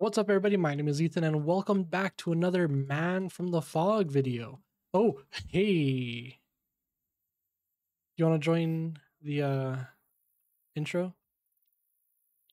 What's up, everybody? My name is Ethan, and welcome back to another Man from the Fog video. Oh, hey. You want to join the intro?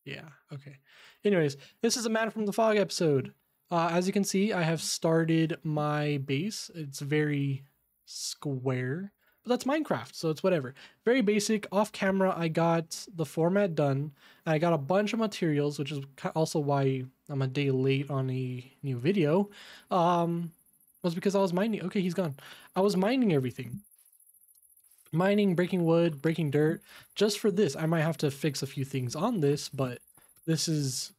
Yeah, okay. Anyways, this is a Man from the Fog episode. As you can see, I have started my base. It's very square, but that's Minecraft, so it's whatever. Very basic. Off camera, I got the format done, and I got a bunch of materials, which is also why I'm a day late on a new video, was because I was mining. Okay, he's gone. I was mining everything. Mining, breaking wood, breaking dirt. Just for this, I might have to fix a few things on this, but this is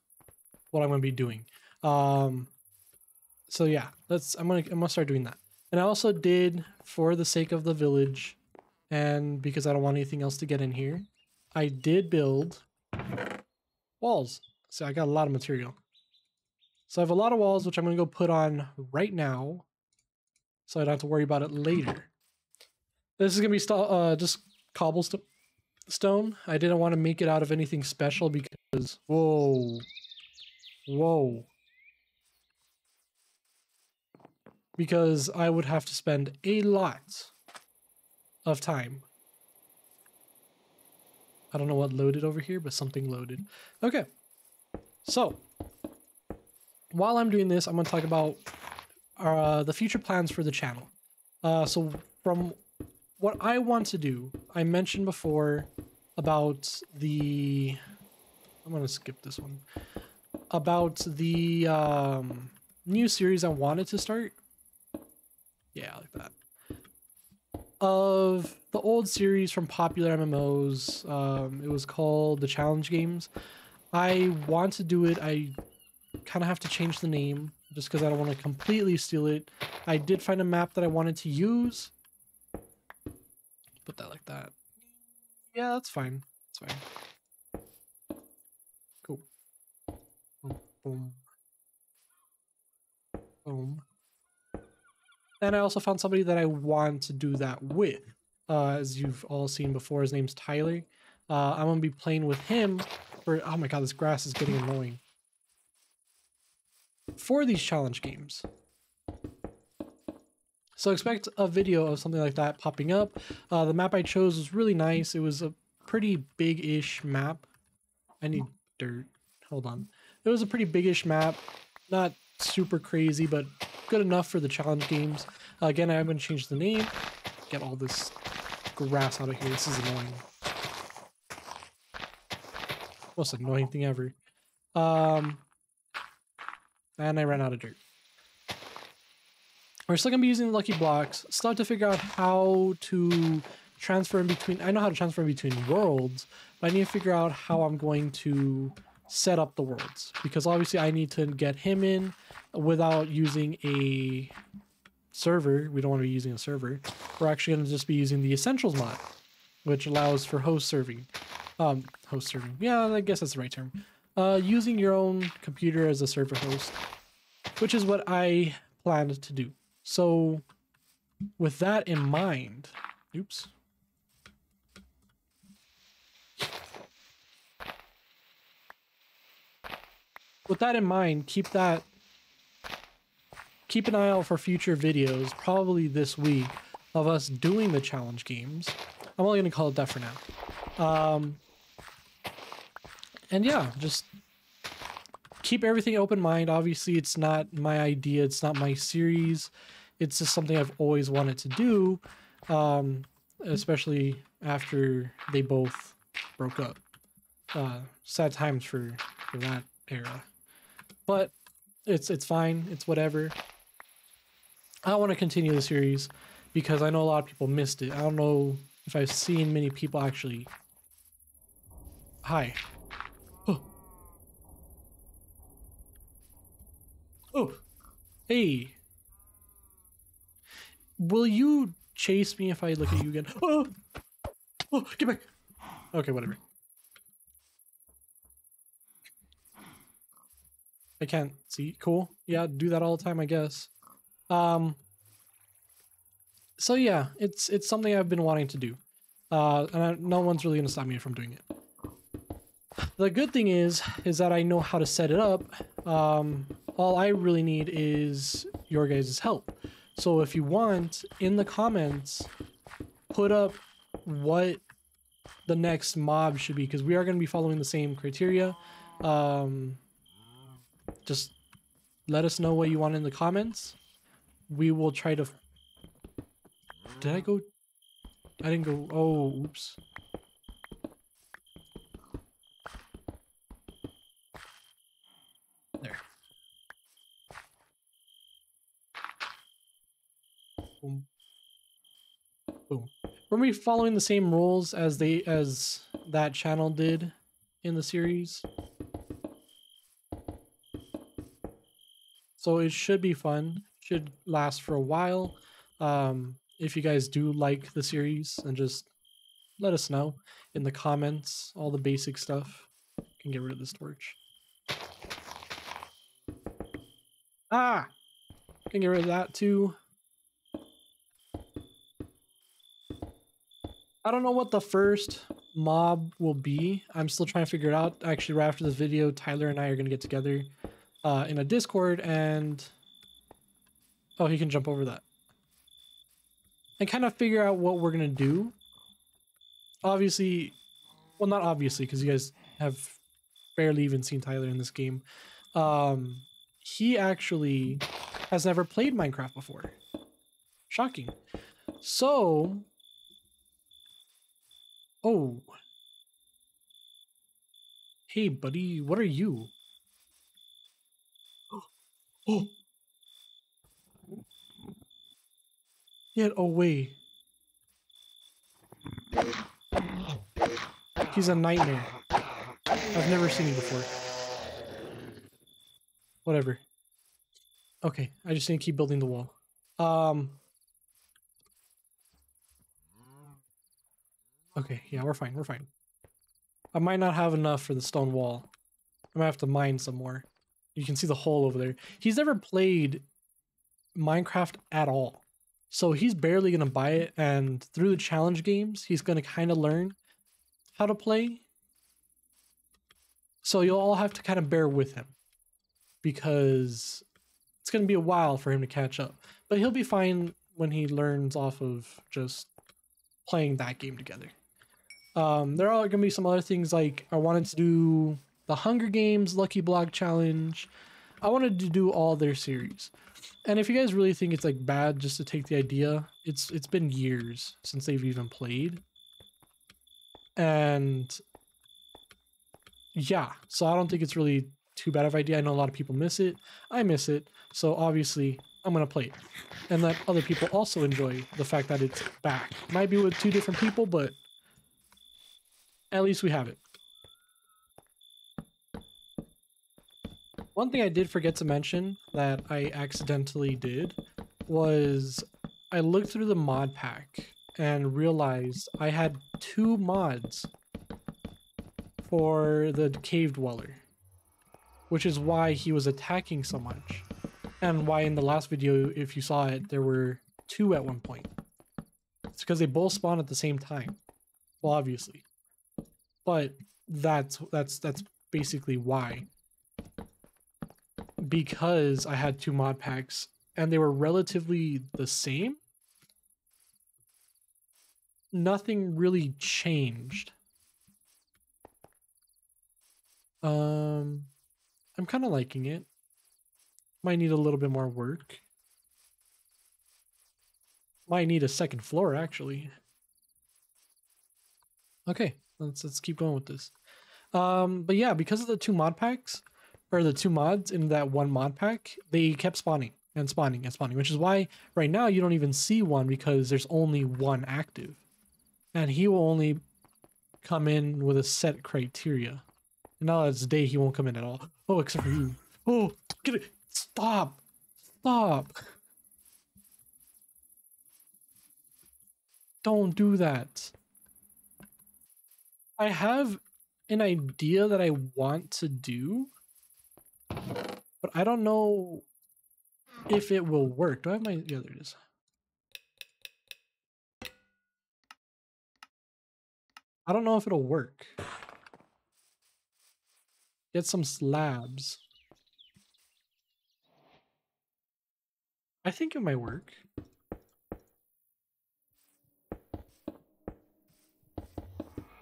what I'm going to be doing. So yeah, I'm gonna start doing that. And I also did, for the sake of the village, and because I don't want anything else to get in here, I did build walls. So I got a lot of material. So I have a lot of walls, which I'm going to go put on right now, so I don't have to worry about it later. This is going to be just cobblestone. I didn't want to make it out of anything special because... Whoa. Whoa. Because I would have to spend a lot of time. I don't know what loaded over here, but something loaded. Okay. So, while I'm doing this, I'm going to talk about the future plans for the channel. So, from what I want to do, I mentioned before about the... I'm going to skip this one. About the new series I wanted to start. Yeah, like that. Of the old series from Popular MMOs. It was called the Challenge Games. I want to do it. I kind of have to change the name just because I don't want to completely steal it. I did find a map that I wanted to use. Put that like that. Yeah, that's fine. That's fine. Cool. Boom. Boom. Boom. And I also found somebody that I want to do that with. As you've all seen before, his name's Tyler. I'm going to be playing with him. Oh my god, this grass is getting annoying. For these challenge games. So expect a video of something like that popping up. The map I chose was really nice. It was a pretty big-ish map. I need dirt. Hold on. It was a pretty big-ish map. Not super crazy, but good enough for the challenge games. Again, I'm going to change the name. Get all this grass out of here. This is annoying. Most annoying thing ever. And I ran out of dirt. We're still going to be using the lucky blocks. Still have to figure out how to transfer in between. I know how to transfer in between worlds, but I need to figure out how I'm going to set up the worlds. Because obviously I need to get him in without using a server. We don't want to be using a server. We're actually going to just be using the Essentials mod, which allows for host serving. Host serving. Yeah, I guess that's the right term. Using your own computer as a server host, which is what I planned to do. So with that in mind, oops. With that in mind, keep an eye out for future videos, probably this week, of us doing the challenge games. I'm only going to call it that for now. And yeah, just keep everything open mind. Obviously, it's not my idea. It's not my series. It's just something I've always wanted to do, especially after they both broke up. Sad times for that era. But it's fine. It's whatever. I want to continue the series because I know a lot of people missed it. I don't know if I've seen many people actually... Hi. Oh, hey. Will you chase me if I look at you again? Oh, oh, get back. Okay, whatever. I can't see. Cool. Yeah, do that all the time, I guess. So yeah, it's something I've been wanting to do. And no one's really gonna stop me from doing it. The good thing is that I know how to set it up. All I really need is your guys' help. So if you want, in the comments, put up what the next mob should be, because we are going to be following the same criteria. Just let us know what you want in the comments. We will try to... Did I go... I didn't go... Oh, oops. There. Boom. Boom. We're going to be following the same rules as that channel did in the series. So it should be fun. Should last for a while. If you guys do like the series, and just let us know in the comments, all the basic stuff. I can get rid of this torch. Ah! Can get rid of that too. I don't know what the first mob will be. I'm still trying to figure it out. Actually, right after this video, Tyler and I are going to get together in a Discord and... Oh, he can jump over that. And kind of figure out what we're going to do. Obviously, well, not obviously, because you guys have barely even seen Tyler in this game. He actually has never played Minecraft before. Shocking. So, oh. Hey, buddy, what are you? Oh. Get away. He's a nightmare. I've never seen him before. Whatever. Okay, I just need to keep building the wall. Okay, yeah, we're fine, we're fine. I might not have enough for the stone wall. I might have to mine some more. You can see the hole over there. He's never played Minecraft at all. So he's barely going to buy it, and through the challenge games, he's going to kind of learn how to play. So you'll all have to kind of bear with him, because it's going to be a while for him to catch up. But he'll be fine when he learns off of just playing that game together. There are going to be some other things, like I wanted to do the Hunger Games Lucky Block Challenge. I wanted to do all their series. And if you guys really think it's like bad just to take the idea, it's been years since they've even played. And yeah, so I don't think it's really too bad of an idea. I know a lot of people miss it. I miss it. So obviously I'm going to play it and let other people also enjoy the fact that it's back. Might be with two different people, but at least we have it. One thing I did forget to mention that I accidentally did was I looked through the mod pack and realized I had two mods for the cave dweller, which is why he was attacking so much and why in the last video, if you saw it, there were two at one point. It's because they both spawned at the same time. Well, obviously, but that's basically why. Because I had two mod packs and they were relatively the same. Nothing really changed. I'm kind of liking it. Might need a little bit more work. Might need a second floor actually. Okay, let's keep going with this. But yeah, because of the two mod packs, or the two mods in that one mod pack, they kept spawning and spawning and spawning, which is why right now you don't even see one, because there's only one active. And he will only come in with a set criteria. And now that it's day, he won't come in at all. Oh, except for you. Oh, get it. Stop. Stop. Don't do that. I have an idea that I want to do, but I don't know if it will work. Do I have my... Yeah, there it is. I don't know if it'll work. Get some slabs. I think it might work.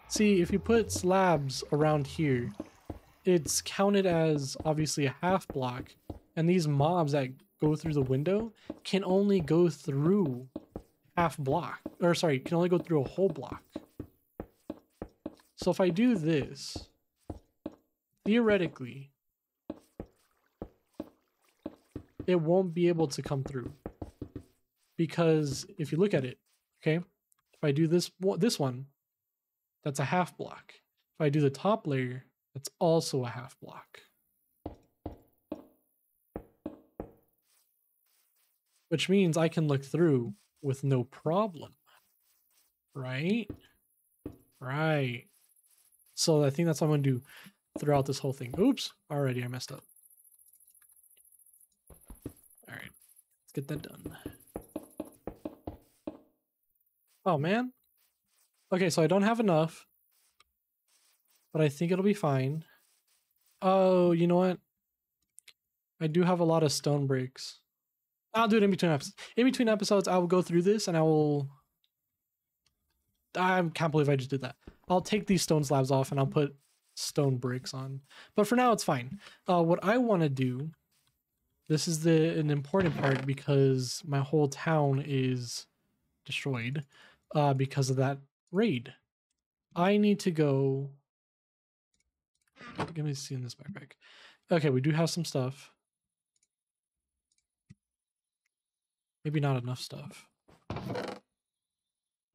See, if you put slabs around here, it's counted as obviously a half block, and these mobs that go through the window can only go through half block, or sorry, can only go through a whole block. So if I do this, theoretically, it won't be able to come through, because if you look at it, okay, if I do this one, that's a half block. If I do the top layer, that's also a half block. Which means I can look through with no problem, right? Right. So I think that's what I'm gonna do throughout this whole thing. Oops, already I messed up. All right, let's get that done. Oh man. Okay, so I don't have enough, but I think it'll be fine. Oh, you know what? I do have a lot of stone bricks. I'll do it in between episodes. In between episodes, I will go through this and I will... I can't believe I just did that. I'll take these stone slabs off and I'll put stone bricks on. But for now, it's fine. What I want to do... This is an important part because my whole town is destroyed because of that raid. I need to go... Let me see in this backpack. Okay, we do have some stuff. Maybe not enough stuff. Do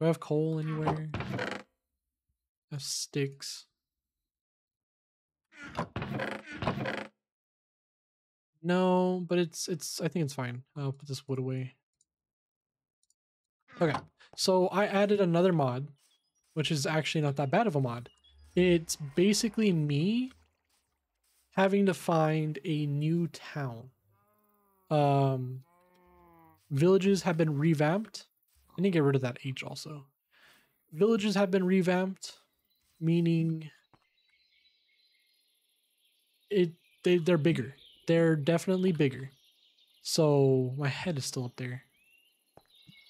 I have coal anywhere? I have sticks. No, but I think it's fine. I'll put this wood away. Okay, so I added another mod, which is actually not that bad of a mod. It's basically me having to find a new town. Villages have been revamped. I need to get rid of that H also. Villages have been revamped, meaning they're bigger. They're definitely bigger. So my head is still up there.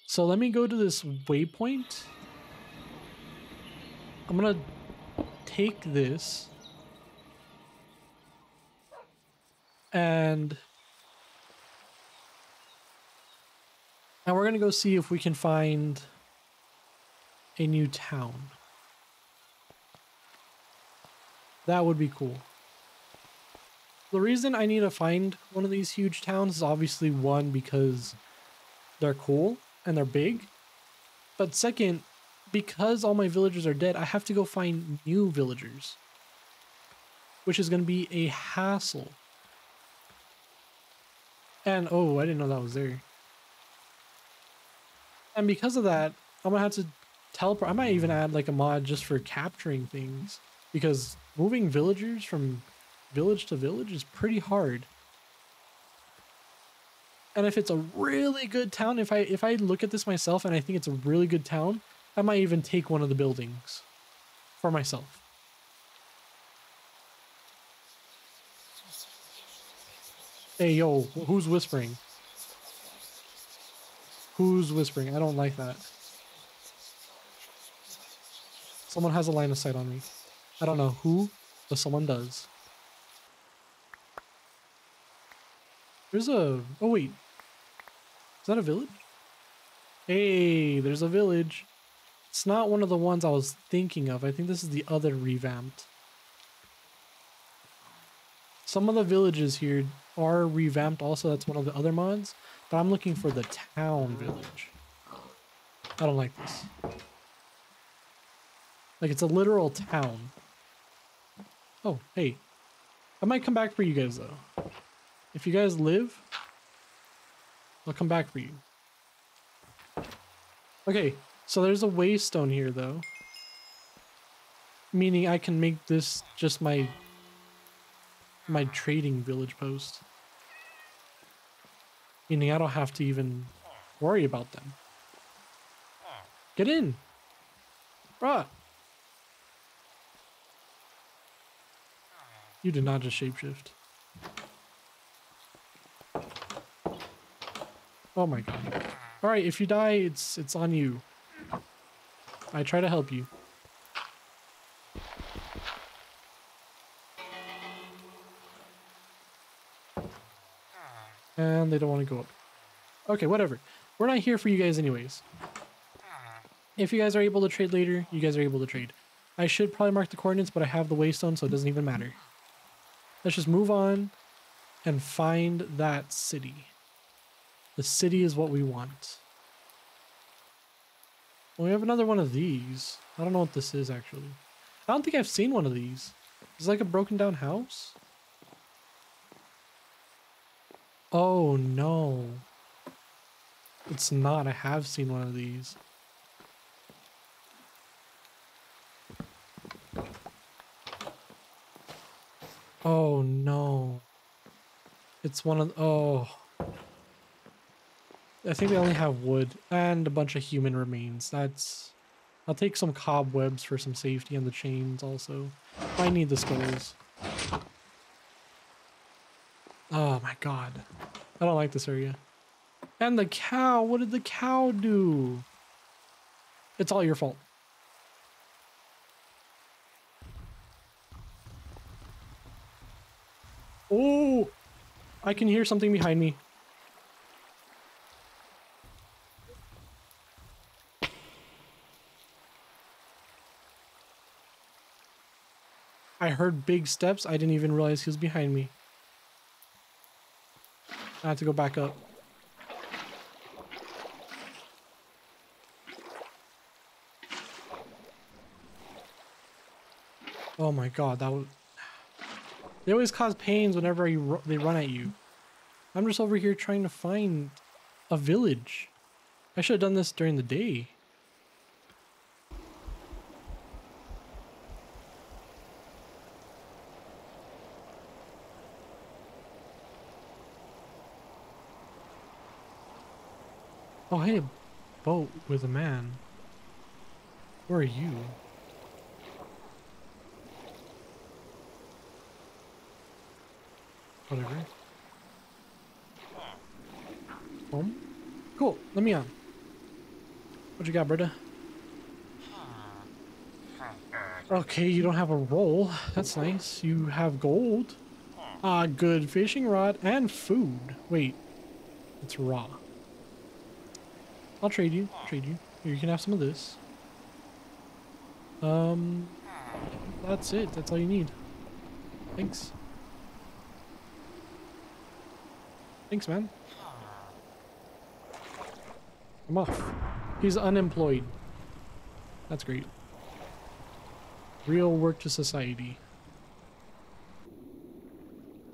So let me go to this waypoint. I'm gonna take this and we're gonna go see if we can find a new town. That would be cool. The reason I need to find one of these huge towns is obviously one, because they're cool and they're big, but second, because all my villagers are dead, I have to go find new villagers, which is going to be a hassle. And oh, I didn't know that was there. And because of that, I'm going to have to teleport. I might even add like a mod just for capturing things, because moving villagers from village to village is pretty hard. And if it's a really good town, if I look at this myself and I think it's a really good town, I might even take one of the buildings for myself. Hey, yo, who's whispering? Who's whispering? I don't like that. Someone has a line of sight on me. I don't know who, but someone does. There's a... Oh, wait. Is that a village? Hey, there's a village. It's not one of the ones I was thinking of. I think this is the other revamped. Some of the villages here are revamped also. That's one of the other mods. But I'm looking for the town village. I don't like this. Like, it's a literal town. Oh, hey. I might come back for you guys, though. If you guys live, I'll come back for you. Okay. So there's a waystone here, though. Meaning I can make this just my trading village post. Meaning I don't have to even worry about them. Get in! Bruh! You did not just shapeshift. Oh my god. Alright, if you die, it's on you. I try to help you. And they don't want to go up. Okay, whatever. We're not here for you guys anyways. If you guys are able to trade later, you guys are able to trade. I should probably mark the coordinates, but I have the waystone, so it doesn't even matter. Let's just move on and find that city. The city is what we want. Well, we have another one of these. I don't know what this is, actually. I don't think I've seen one of these. It's like a broken down house. Oh, no. It's not. I have seen one of these. Oh, no. It's one of... Oh. I think they only have wood and a bunch of human remains. That's... I'll take some cobwebs for some safety and the chains also. I need the skulls. Oh, my God. I don't like this area. And the cow. What did the cow do? It's all your fault. Oh, I can hear something behind me. I heard big steps. I didn't even realize he was behind me. I have to go back up. Oh my god, that was... They always cause pains whenever they run at you. I'm just over here trying to find a village. I should have done this during the day. Oh, hey, a boat with a man. Where are you? Whatever. Home? Cool, let me on. What you got, Britta? Okay, you don't have a roll. That's nice. You have gold. Ah, good fishing rod and food. Wait, it's raw. I'll trade you. Here, you can have some of this. That's it. That's all you need. Thanks. Thanks, man. I'm off. He's unemployed. That's great. Real work to society.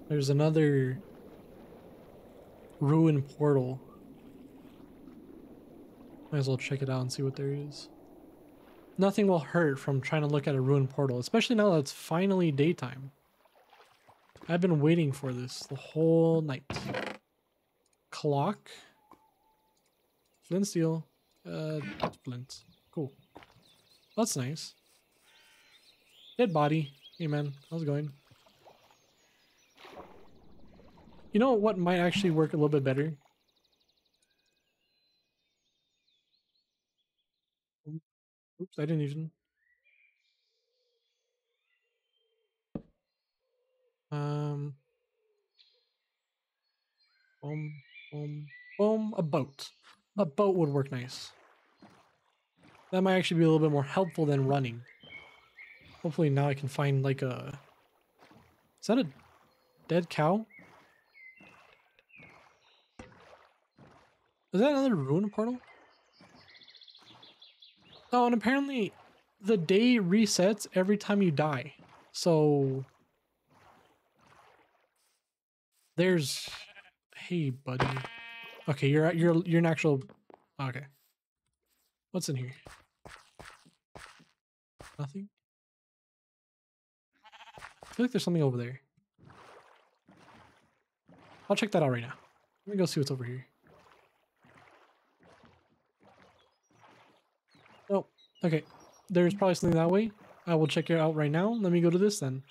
There's another ruin portal. Might as well check it out and see what there is. Nothing will hurt from trying to look at a ruined portal, especially now that it's finally daytime. I've been waiting for this the whole night. Clock. Flint steel. Flint. Cool. That's nice. Dead body. Hey man, how's it going? You know what might actually work a little bit better? Oops, I didn't even. Boom, boom, boom. A boat. A boat would work nice. That might actually be a little bit more helpful than running. Hopefully now I can find like a... Is that a dead cow? Is that another ruin portal? Oh, and apparently the day resets every time you die. So there's... Hey, buddy. Okay, you're an actual... Okay. What's in here? Nothing? I feel like there's something over there. I'll check that out right now. Let me go see what's over here. Oh, okay. There's probably something that way. I will check it out right now. Let me go to this then.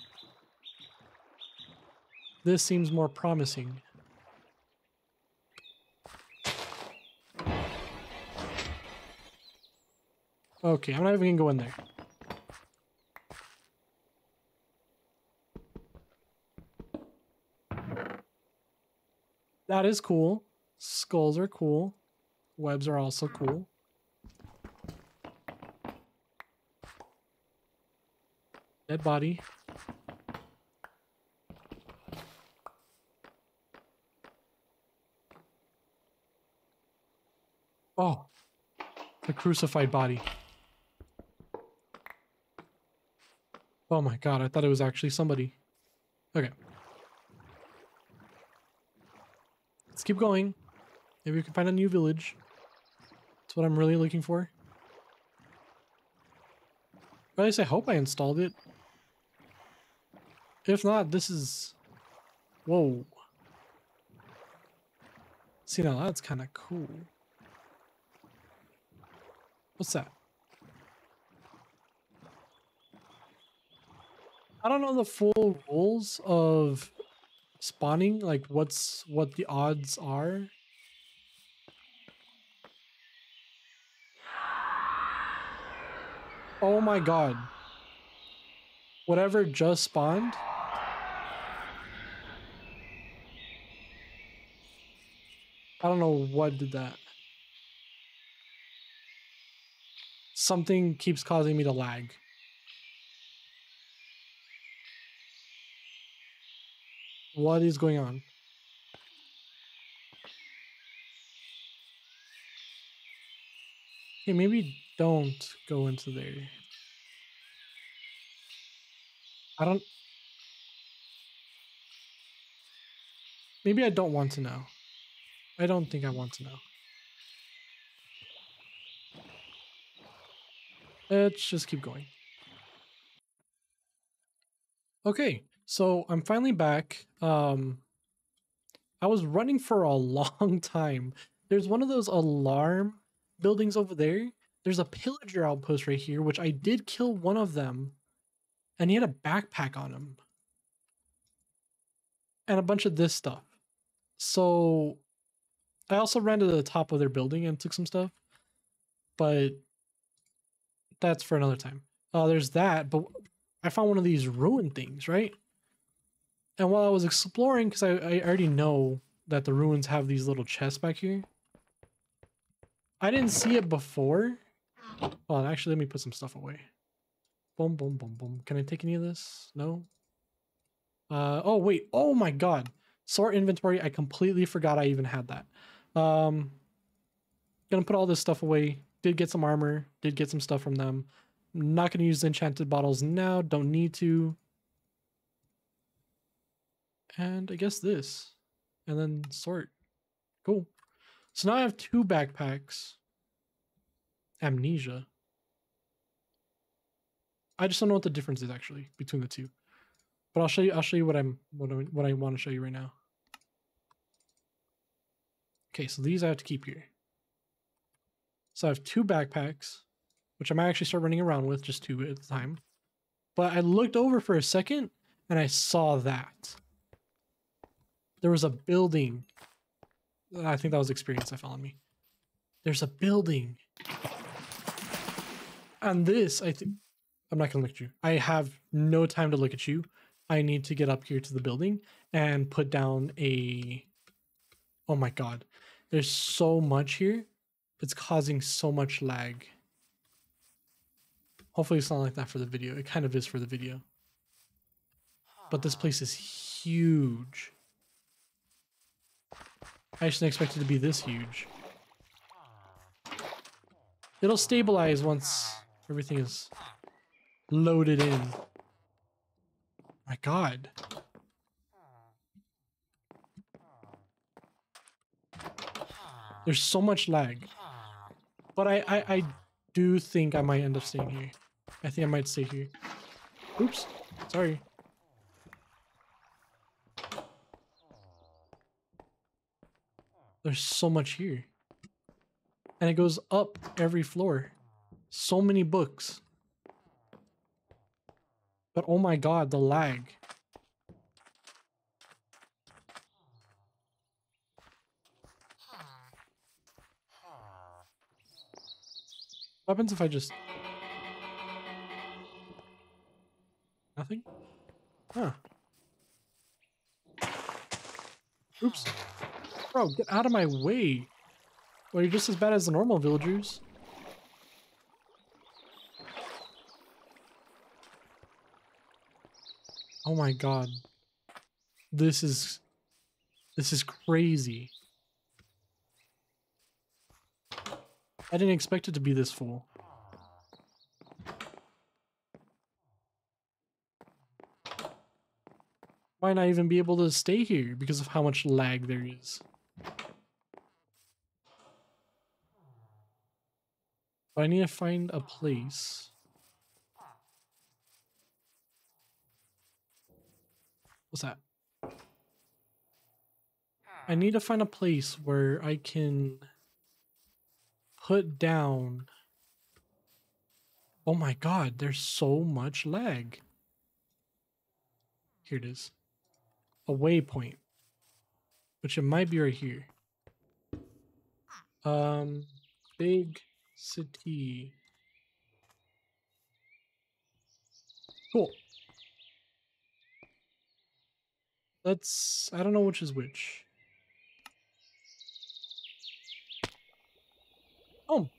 This seems more promising. Okay, I'm not even gonna go in there. That is cool. Skulls are cool. Webs are also cool. Dead body. Oh, the crucified body. Oh my god, I thought it was actually somebody. Okay. Let's keep going. Maybe we can find a new village. That's what I'm really looking for. Or at least I hope I installed it. If not, this is... Whoa. See, now that's kind of cool. What's that? I don't know the full rules of spawning, like what the odds are. Oh my god. Whatever just spawned. I don't know what did that. Something keeps causing me to lag. What is going on? Okay, maybe don't go into there. Maybe I don't want to know. I don't think I want to know. Let's just keep going. Okay. So I'm finally back. I was running for a long time. There's one of those alarm buildings over there. There's a pillager outpost right here, which I did kill one of them. And he had a backpack on him. And a bunch of this stuff. So I also ran to the top of their building and took some stuff. But that's for another time. There's that, but I found one of these ruin things, right? And while I was exploring, because I already know that the ruins have these little chests back here. I didn't see it before. Well, actually, let me put some stuff away. Boom, boom, boom, boom. Can I take any of this? No. Oh, wait. Oh, my God. Sort inventory. I completely forgot I even had that. Gonna put all this stuff away. Did get some armor. Did get some stuff from them. I'm not gonna use the enchanted bottles now. Don't need to. And I guess this, and then sort. Cool. So now I have two backpacks. Amnesia. I just don't know what the difference is actually between the two, but I'll show you. I'll show you what I want to show you right now. Okay, so these I have to keep here. So I have two backpacks, which I might actually start running around with, just two at a time. But I looked over for a second and I saw that. There was a building. I think that was experience that fell on me. There's a building. And this, I think, I'm not gonna look at you. I have no time to look at you. I need to get up here to the building and put down a, oh my God. There's so much here. It's causing so much lag. Hopefully it's not like that for the video. It kind of is for the video. But this place is huge. I just didn't expect it to be this huge. It'll stabilize once everything is loaded in. My God. There's so much lag. But I do think I might end up staying here. I think I might stay here. Oops, sorry. There's so much here. And it goes up every floor. So many books. But oh my god, the lag. What happens if I just... Nothing? Huh. Oops. Bro, get out of my way. Well, you're just as bad as the normal villagers. Oh my god. This is crazy. I didn't expect it to be this full. Might not even be able to stay here because of how much lag there is. But I need to find a place. What's that? I need to find a place where I can put down. Oh my god, there's so much lag. Here it is. A waypoint. Which it might be right here. Big city. Cool. Let's, I don't know which is which. Oh,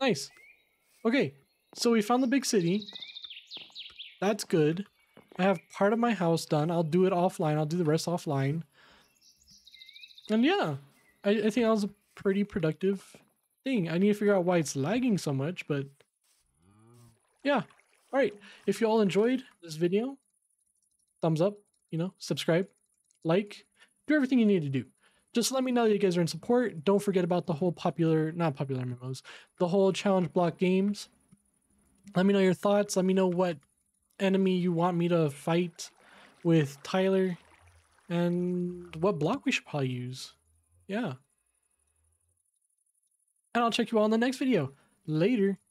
nice. Okay, so we found the big city. That's good. I have part of my house done. I'll do it offline. I'll do the rest offline. And yeah, I think that was a pretty productive thing. I need to figure out why it's lagging so much, but yeah. All right, if you all enjoyed this video, thumbs up, you know, subscribe, like, do everything you need to do. Just let me know that you guys are in support. Don't forget about the whole not popular mmos, the whole challenge block games. Let me know your thoughts. Let me know what enemy you want me to fight with Tyler and what block we should probably use. Yeah. And I'll check you all in the next video. Later.